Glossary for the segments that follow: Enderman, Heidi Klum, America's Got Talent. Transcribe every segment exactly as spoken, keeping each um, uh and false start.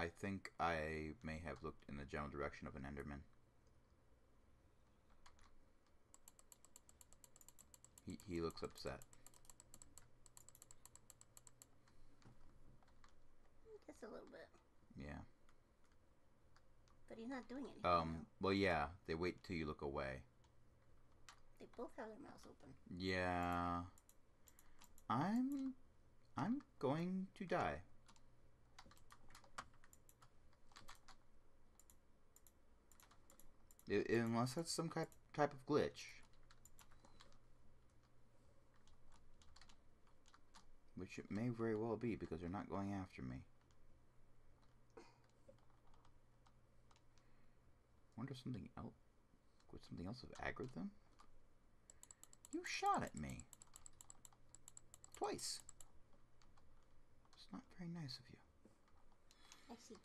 I think I may have looked in the general direction of an Enderman. He, he looks upset. Just a little bit. Yeah. But he's not doing anything. Um. Now. Well, yeah. They wait till you look away. They both have their mouths open. Yeah. I'm. I'm going to die. It, unless that's some type type of glitch, which it may very well be because they're not going after me. Wonder something else. Would something else have aggroed them? You shot at me twice. It's not very nice of you. I see.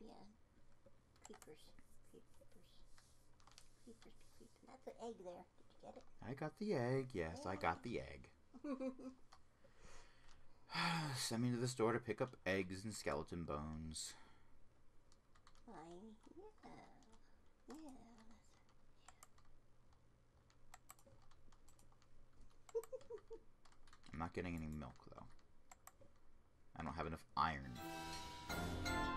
Yeah, creepers, creepers, creepers, creepers. That's the egg there. Did you get it? I got the egg. Yes, yeah. I got the egg. Send me to the store to pick up eggs and skeleton bones. Why? Yeah. Yeah. That's, yeah. I'm not getting any milk though. I don't have enough iron.